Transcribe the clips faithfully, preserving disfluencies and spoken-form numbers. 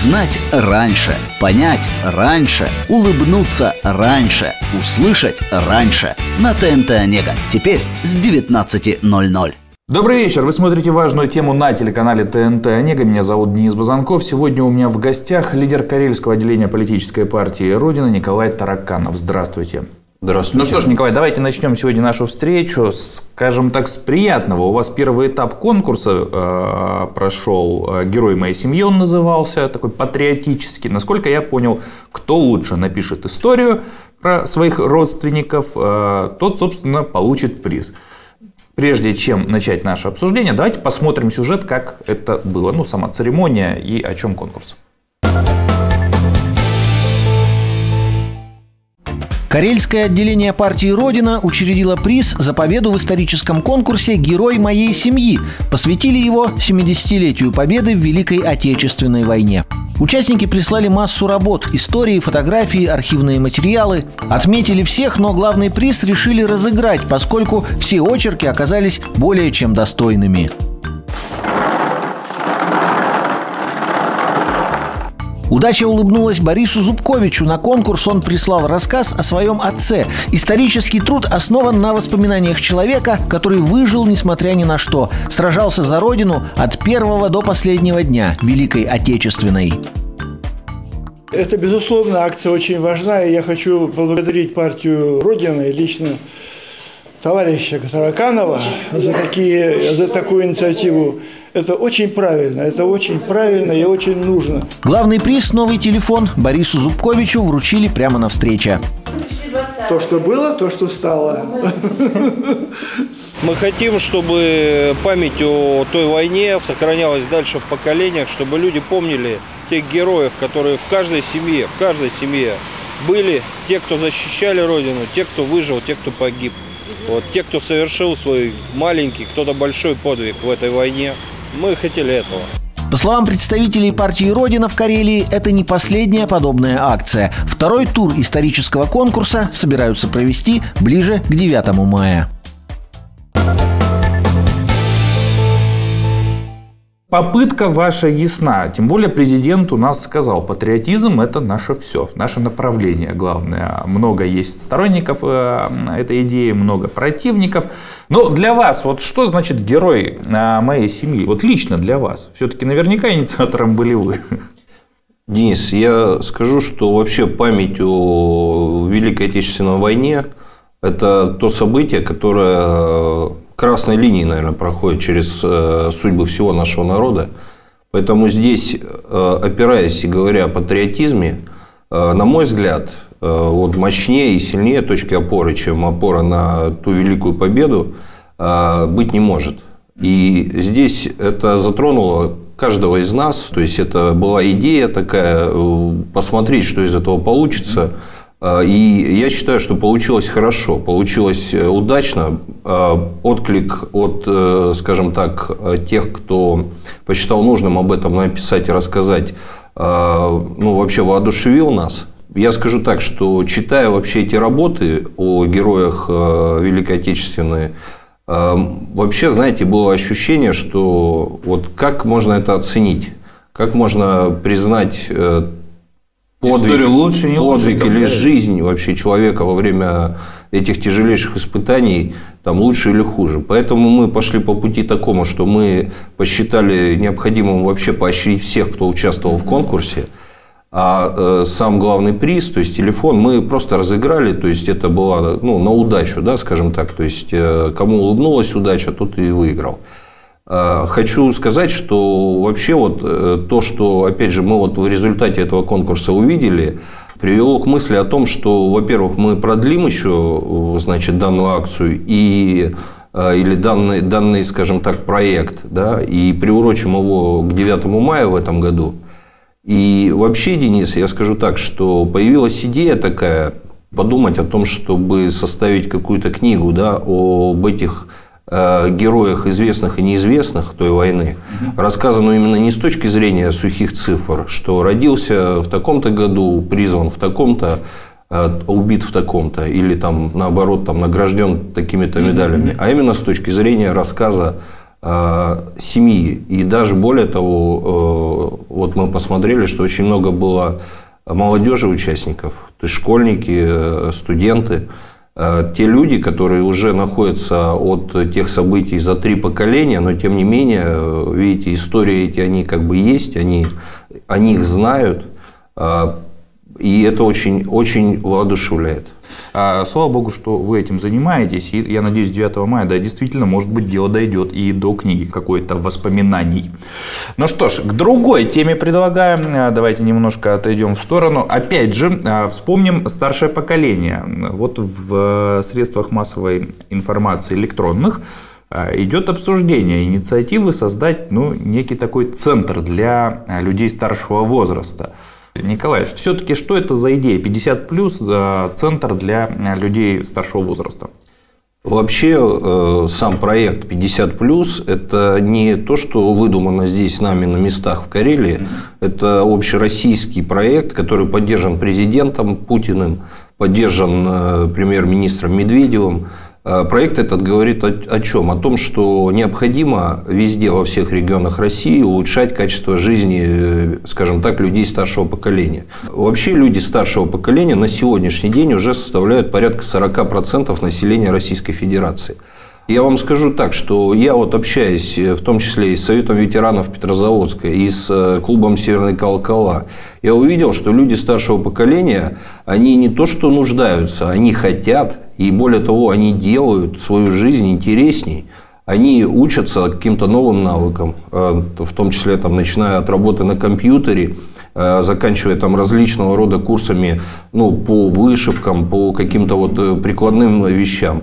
Узнать раньше, понять раньше, улыбнуться раньше, услышать раньше. На ТНТ Онега. Теперь с девятнадцати ноль-ноль. Добрый вечер. Вы смотрите «Важную тему» на телеканале ТНТ Онега. Меня зовут Денис Базанков. Сегодня у меня в гостях лидер Карельского отделения политической партии «Родина» Николай Тараканов. Здравствуйте. Здравствуйте. Ну что ж, Николай, давайте начнем сегодня нашу встречу, скажем так, с приятного. У вас первый этап конкурса э, прошел, «Герой моей семьи» он назывался, такой патриотический. Насколько я понял, кто лучше напишет историю про своих родственников, э, тот, собственно, получит приз. Прежде чем начать наше обсуждение, давайте посмотрим сюжет, как это было, ну, сама церемония и о чем конкурс. Карельское отделение партии «Родина» учредило приз за победу в историческом конкурсе «Герой моей семьи». Посвятили его семидесятилетию победы в Великой Отечественной войне. Участники прислали массу работ, истории, фотографии, архивные материалы. Отметили всех, но главный приз решили разыграть, поскольку все очерки оказались более чем достойными. Удача улыбнулась Борису Зубковичу. На конкурс он прислал рассказ о своем отце. Исторический труд основан на воспоминаниях человека, который выжил несмотря ни на что. Сражался за Родину от первого до последнего дня Великой Отечественной. Это, безусловно, акция очень важна. И я хочу поблагодарить партию «Родина» и лично товарища Тараканова за, такие, за такую инициативу. Это очень правильно, это очень правильно и очень нужно. Главный приз – новый телефон Борису Зубковичу вручили прямо на встрече. То, что было, то, что стало. Мы хотим, чтобы память о той войне сохранялась дальше в поколениях, чтобы люди помнили тех героев, которые в каждой семье, в каждой семье были, те, кто защищали Родину, те, кто выжил, те, кто погиб. Вот, те, кто совершил свой маленький, кто-то большой подвиг в этой войне, мы хотели этого. По словам представителей партии «Родина» в Карелии, это не последняя подобная акция. Второй тур исторического конкурса собираются провести ближе к девятому мая. Попытка ваша ясна. Тем более президент у нас сказал, патриотизм – это наше все, наше направление главное. Много есть сторонников этой идеи, много противников. Но для вас, вот что значит герой моей семьи? Вот лично для вас. Все-таки наверняка инициатором были вы. Денис, я скажу, что вообще память о Великой Отечественной войне – это то событие, которое… красной линией, наверное, проходит через э, судьбы всего нашего народа. Поэтому здесь, э, опираясь и говоря о патриотизме, э, на мой взгляд, э, вот мощнее и сильнее точки опоры, чем опора на ту великую победу, э, быть не может. И здесь это затронуло каждого из нас. То есть, это была идея такая, посмотреть, что из этого получится. И я считаю, что получилось хорошо, получилось удачно. Отклик от, скажем так, тех, кто посчитал нужным об этом написать и рассказать, ну, вообще воодушевил нас. Я скажу так, что читая вообще эти работы о героях Великой Отечественной, вообще, знаете, было ощущение, что вот как можно это оценить, как можно признать подвиг, историю лучше, не лучше, подвиг или жизнь вообще человека во время этих тяжелейших испытаний, там, лучше или хуже. Поэтому мы пошли по пути такому, что мы посчитали необходимым вообще поощрить всех, кто участвовал в конкурсе. А э, сам главный приз, то есть телефон, мы просто разыграли, то есть это было, ну, на удачу, да, скажем так. То есть э, кому улыбнулась удача, тот и выиграл. Хочу сказать, что вообще вот то, что, опять же, мы вот в результате этого конкурса увидели, привело к мысли о том, что, во-первых, мы продлим еще, значит, данную акцию и, или данный, данный, скажем так, проект, да, и приурочим его к девятому мая в этом году. И вообще, Денис, я скажу так, что появилась идея такая, подумать о том, чтобы составить какую-то книгу, да, об этих героях известных и неизвестных той войны, угу. Рассказано именно не с точки зрения сухих цифр, что родился в таком-то году, призван в таком-то, убит в таком-то, или там наоборот там, награжден такими-то медалями, угу. А именно с точки зрения рассказа семьи. И даже более того, вот мы посмотрели, что очень много было молодежи участников, то есть школьники, студенты, те люди, которые уже находятся от тех событий за три поколения, но тем не менее, видите, истории эти, они как бы есть, они о них знают, и это очень, очень воодушевляет. Слава Богу, что вы этим занимаетесь, и я надеюсь, девятого мая, да, действительно, может быть, дело дойдет и до книги какой-то воспоминаний. Ну что ж, к другой теме предлагаем, давайте немножко отойдем в сторону. Опять же, вспомним старшее поколение. Вот в средствах массовой информации электронных идет обсуждение инициативы создать, ну, некий такой центр для людей старшего возраста. Николай, все-таки что это за идея? пятьдесят плюс, центр для людей старшего возраста. Вообще, сам проект пятьдесят плюс это не то, что выдумано здесь нами на местах в Карелии. Это общероссийский проект, который поддержан президентом Путиным, поддержан премьер-министром Медведевым. Проект этот говорит о, о чем? О том, что необходимо везде, во всех регионах России улучшать качество жизни, скажем так, людей старшего поколения. Вообще люди старшего поколения на сегодняшний день уже составляют порядка сорока процентов населения Российской Федерации. Я вам скажу так, что я вот общаюсь в том числе и с Советом ветеранов Петрозаводска, и с клубом Северной Калкала. Я увидел, что люди старшего поколения, они не то что нуждаются, они хотят. И более того, они делают свою жизнь интересней, они учатся каким-то новым навыкам, в том числе там, начиная от работы на компьютере, заканчивая там, различного рода курсами, ну, по вышивкам, по каким-то вот прикладным вещам.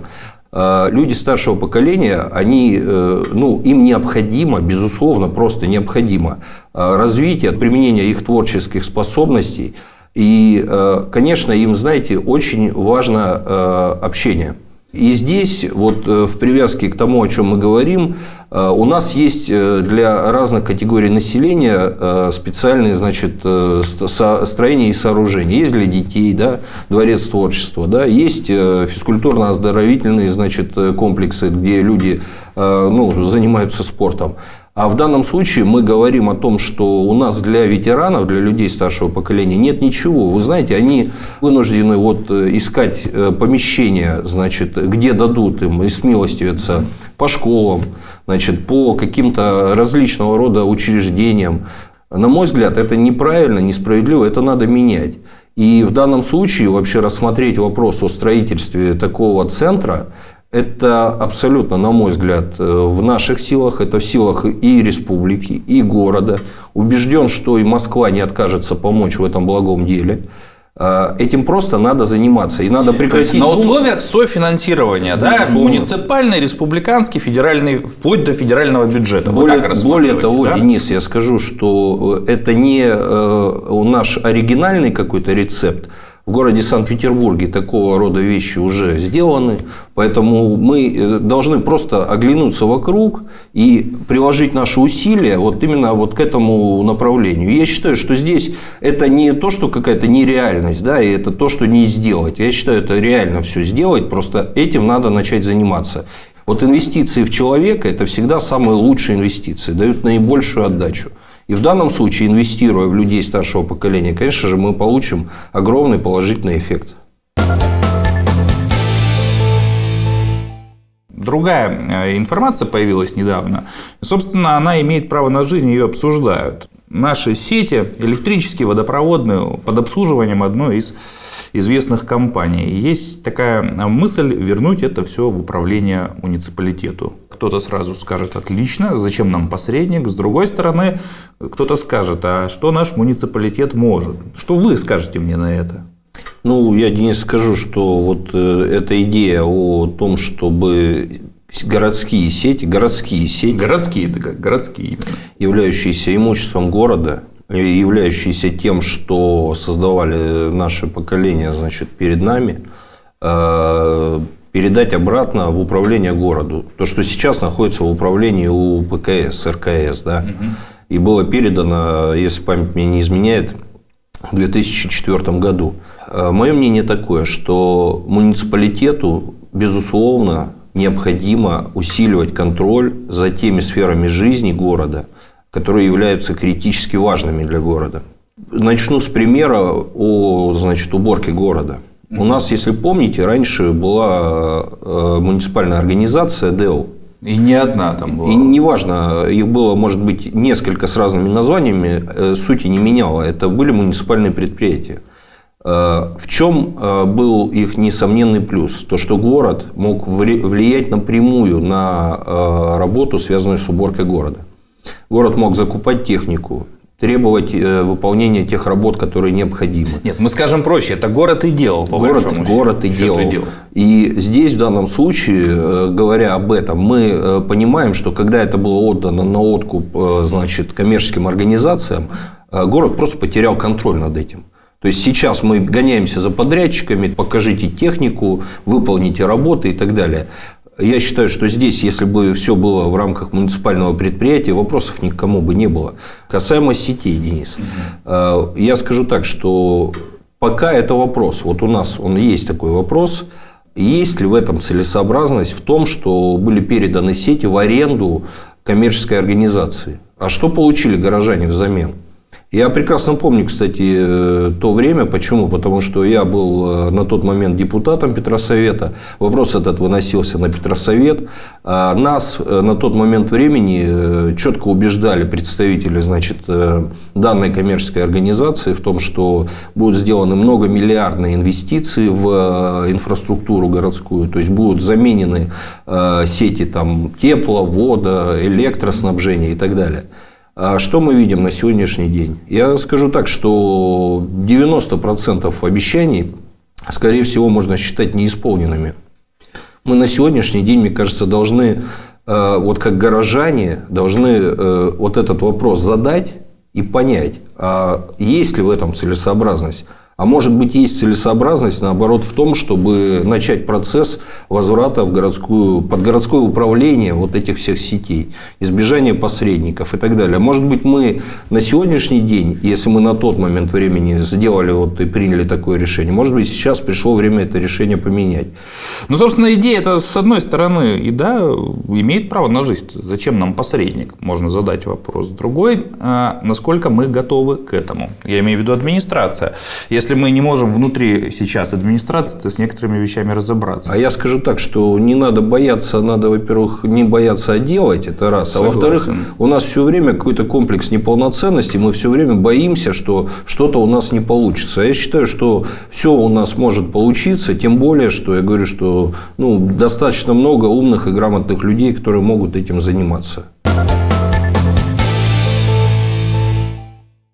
Люди старшего поколения, они, ну, им необходимо, безусловно, просто необходимо развитие, применение их творческих способностей. И, конечно, им, знаете, очень важно общение. И здесь, вот в привязке к тому, о чем мы говорим, у нас есть для разных категорий населения специальные, значит, строения и сооружения. Есть для детей, да, дворец творчества, да, есть физкультурно-оздоровительные, значит, комплексы, где люди, ну, занимаются спортом. А в данном случае мы говорим о том, что у нас для ветеранов, для людей старшего поколения нет ничего. Вы знаете, они вынуждены вот искать помещения, значит, где дадут им и смилостивятся по школам, значит, по каким-то различного рода учреждениям. На мой взгляд, это неправильно, несправедливо, это надо менять. И в данном случае вообще рассмотреть вопрос о строительстве такого центра, это абсолютно, на мой взгляд, в наших силах, это в силах и республики, и города. Убежден, что и Москва не откажется помочь в этом благом деле. Этим просто надо заниматься. И надо прекратить. То есть на условиях софинансирования, да, да, муниципальный, республиканский, федеральный, вплоть до федерального бюджета. Более, вот более того, да? Денис, я скажу, что это не наш оригинальный какой-то рецепт. В городе Санкт-Петербурге такого рода вещи уже сделаны, поэтому мы должны просто оглянуться вокруг и приложить наши усилия вот именно вот к этому направлению. Я считаю, что здесь это не то, что какая-то нереальность, да, и это то, что не сделать. Я считаю, это реально все сделать, просто этим надо начать заниматься. Вот инвестиции в человека – это всегда самые лучшие инвестиции, дают наибольшую отдачу. И в данном случае, инвестируя в людей старшего поколения, конечно же, мы получим огромный положительный эффект. Другая информация появилась недавно. Собственно, она имеет право на жизнь, ее обсуждают. Наши сети электрические, водопроводные, под обслуживанием одной из известных компаний. Есть такая мысль вернуть это все в управление муниципалитету. Кто-то сразу скажет: отлично, зачем нам посредник? С другой стороны, кто-то скажет: а что наш муниципалитет может? Что вы скажете мне на это? Ну, я, Денис, скажу, что вот эта идея о том, чтобы городские сети, городские сети, городские, да, городские, являющиеся имуществом города, являющиеся тем, что создавали наши поколения, значит, перед нами, передать обратно в управление городу. То, что сейчас находится в управлении у ПКС, эр ка эс, да, угу. И было передано, если память меня не изменяет, в две тысячи четвёртом году. Мое мнение такое, что муниципалитету, безусловно, необходимо усиливать контроль за теми сферами жизни города, которые являются критически важными для города. Начну с примера о, значит, уборке города. У нас, если помните, раньше была муниципальная организация ДЭЛ. И не одна там была. И неважно, их было, может быть, несколько с разными названиями, сути не меняло. Это были муниципальные предприятия. В чем был их несомненный плюс? То, что город мог влиять напрямую на работу, связанную с уборкой города. Город мог закупать технику, требовать выполнения тех работ, которые необходимы. Нет, мы скажем проще, это город и делал, по город, большому счету. Город и делал. и делал. И здесь, в данном случае, говоря об этом, мы понимаем, что когда это было отдано на откуп, значит, коммерческим организациям, город просто потерял контроль над этим. То есть сейчас мы гоняемся за подрядчиками, покажите технику, выполните работы и так далее. Я считаю, что здесь, если бы все было в рамках муниципального предприятия, вопросов никому бы не было. Касаемо сетей, Денис, угу. Я скажу так, что пока это вопрос. Вот у нас он есть такой вопрос. Есть ли в этом целесообразность в том, что были переданы сети в аренду коммерческой организации? А что получили горожане взамен? Я прекрасно помню, кстати, то время. Почему? Потому что я был на тот момент депутатом Петросовета. Вопрос этот выносился на Петросовет. Нас на тот момент времени четко убеждали представители, значит, данной коммерческой организации в том, что будут сделаны многомиллиардные инвестиции в инфраструктуру городскую. То есть будут заменены сети там, тепло, вода, электроснабжение и так далее. А что мы видим на сегодняшний день? Я скажу так, что девяносто процентов обещаний, скорее всего, можно считать неисполненными. Мы на сегодняшний день, мне кажется, должны, вот как горожане, должны вот этот вопрос задать и понять, а есть ли в этом целесообразность. А может быть, есть целесообразность, наоборот, в том, чтобы начать процесс возврата в городскую, под городское управление вот этих всех сетей, избежание посредников и так далее. Может быть, мы на сегодняшний день, если мы на тот момент времени сделали вот и приняли такое решение, может быть, сейчас пришло время это решение поменять. Ну, собственно, идея это с одной стороны, и да, имеет право на жизнь. Зачем нам посредник? Можно задать вопрос. Другой, а насколько мы готовы к этому? Я имею в виду администрация. Если Если мы не можем внутри сейчас администрации, то с некоторыми вещами разобраться. А я скажу так, что не надо бояться, надо, во-первых, не бояться, а делать, это раз. Согласен. А во-вторых, у нас все время какой-то комплекс неполноценности, мы все время боимся, что что-то у нас не получится. А я считаю, что все у нас может получиться, тем более, что я говорю, что ну, достаточно много умных и грамотных людей, которые могут этим заниматься.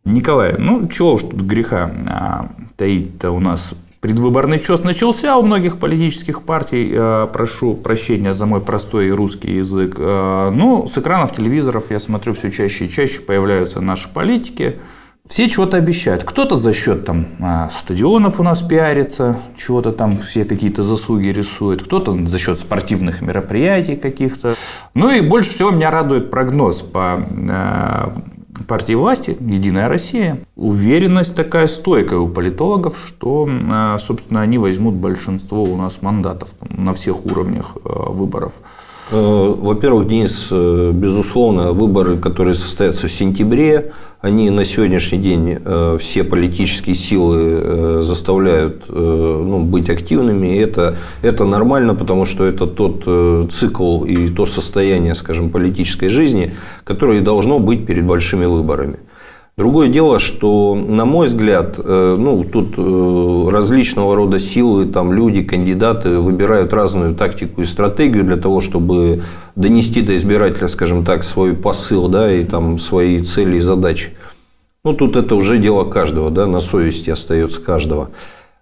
Николай, ну чего уж тут греха а, таить-то, у нас предвыборный чёс начался у многих политических партий, а, прошу прощения за мой простой русский язык, а, но с экранов телевизоров я смотрю все чаще и чаще появляются наши политики, все чего-то обещают, кто-то за счет там а, стадионов у нас пиарится, чего-то там все какие-то заслуги рисует, кто-то за счет спортивных мероприятий каких-то, ну и больше всего меня радует прогноз по... А, партии власти, Единая Россия. Уверенность такая стойкая у политологов, что, собственно, они возьмут большинство у нас мандатов там, на всех уровнях выборов. Во-первых, Денис, безусловно, выборы, которые состоятся в сентябре, они на сегодняшний день все политические силы заставляют ну, быть активными. И это, это нормально, потому что это тот цикл и то состояние, скажем, политической жизни, которое должно быть перед большими выборами. Другое дело, что, на мой взгляд, ну, тут различного рода силы, там, люди, кандидаты выбирают разную тактику и стратегию для того, чтобы донести до избирателя, скажем так, свой посыл, да, и там, свои цели и задачи. Ну, тут это уже дело каждого, да, на совести остается каждого.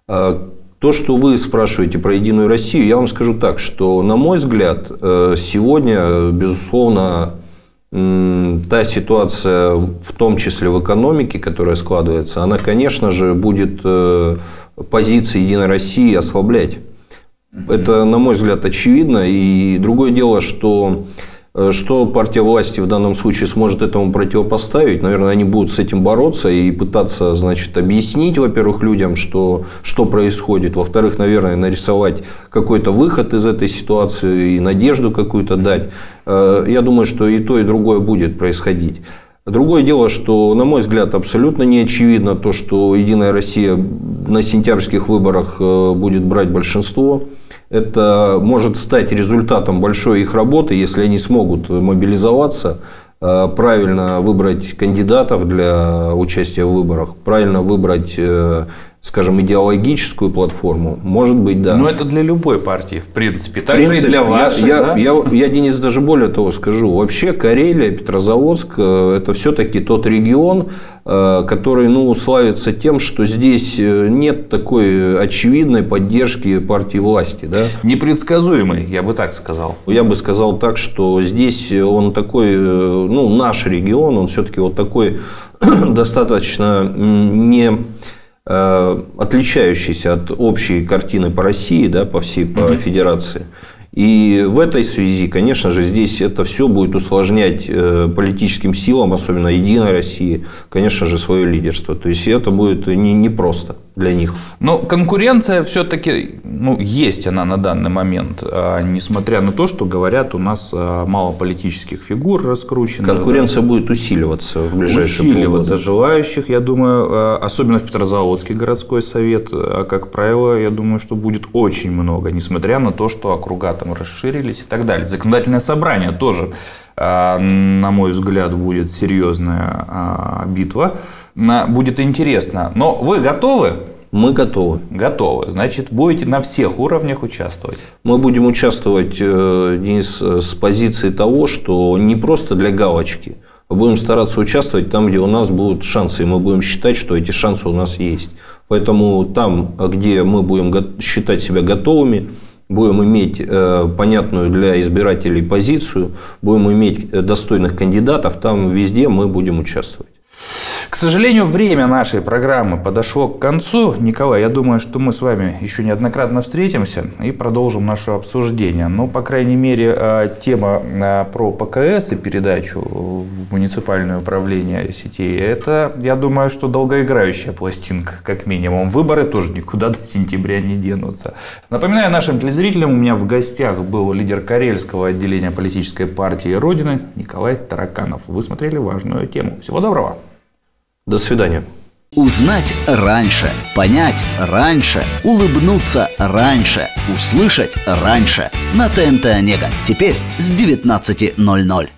То, что вы спрашиваете про Единую Россию, я вам скажу так, что, на мой взгляд, сегодня, безусловно, та ситуация, в том числе в экономике, которая складывается, она, конечно же, будет позиции Единой России ослаблять. Это, на мой взгляд, очевидно. И другое дело, что Что партия власти в данном случае сможет этому противопоставить? Наверное, они будут с этим бороться и пытаться, значит, объяснить, во-первых, людям, что, что происходит. Во-вторых, наверное, нарисовать какой-то выход из этой ситуации и надежду какую-то дать. Я думаю, что и то, и другое будет происходить. Другое дело, что, на мой взгляд, абсолютно не очевидно то, что «Единая Россия» на сентябрьских выборах будет брать большинство. Это может стать результатом большой их работы, если они смогут мобилизоваться, правильно выбрать кандидатов для участия в выборах, правильно выбрать, скажем, идеологическую платформу. Может быть, да. Но это для любой партии, в принципе. Так в принципе, же и для вашей. Я, да? я, я, я, Денис, даже более того скажу. Вообще Карелия, Петрозаводск – это все-таки тот регион, который, ну, славится тем, что здесь нет такой очевидной поддержки партии власти. Да? Непредсказуемый, я бы так сказал. Я бы сказал так, что здесь он такой, ну, наш регион, он все-таки вот такой достаточно не отличающийся от общей картины по России, да, по всей по mm-hmm. федерации. И в этой связи, конечно же, здесь это все будет усложнять политическим силам, особенно «Единой России», конечно же, свое лидерство. То есть это будет непросто для них. Но конкуренция все-таки, ну, есть она на данный момент, несмотря на то, что говорят, у нас мало политических фигур раскручено. Конкуренция будет усиливаться в ближайшие годы. Усиливаться желающих, я думаю, особенно в Петрозаводске городской совет, как правило, я думаю, что будет очень много, несмотря на то, что округа там расширились и так далее. Законодательное собрание тоже, на мой взгляд, будет серьезная битва. Будет интересно. Но вы готовы? Мы готовы. Готовы. Значит, будете на всех уровнях участвовать? Мы будем участвовать, Денис, с позиции того, что не просто для галочки. Мы будем стараться участвовать там, где у нас будут шансы. И мы будем считать, что эти шансы у нас есть. Поэтому там, где мы будем считать себя готовыми, будем иметь э, понятную для избирателей позицию, будем иметь достойных кандидатов, там везде мы будем участвовать. К сожалению, время нашей программы подошло к концу. Николай, я думаю, что мы с вами еще неоднократно встретимся и продолжим наше обсуждение. Но, по крайней мере, тема про ПКС и передачу в муниципальное управление сетей, это, я думаю, что долгоиграющая пластинка, как минимум. Выборы тоже никуда до сентября не денутся. Напоминаю нашим телезрителям, у меня в гостях был лидер карельского отделения политической партии «Родина» Николай Тараканов. Вы смотрели «Важную тему». Всего доброго. До свидания. Узнать раньше, понять раньше, улыбнуться раньше, услышать раньше. На ТНТ Онега. Теперь с девятнадцати ноль ноль.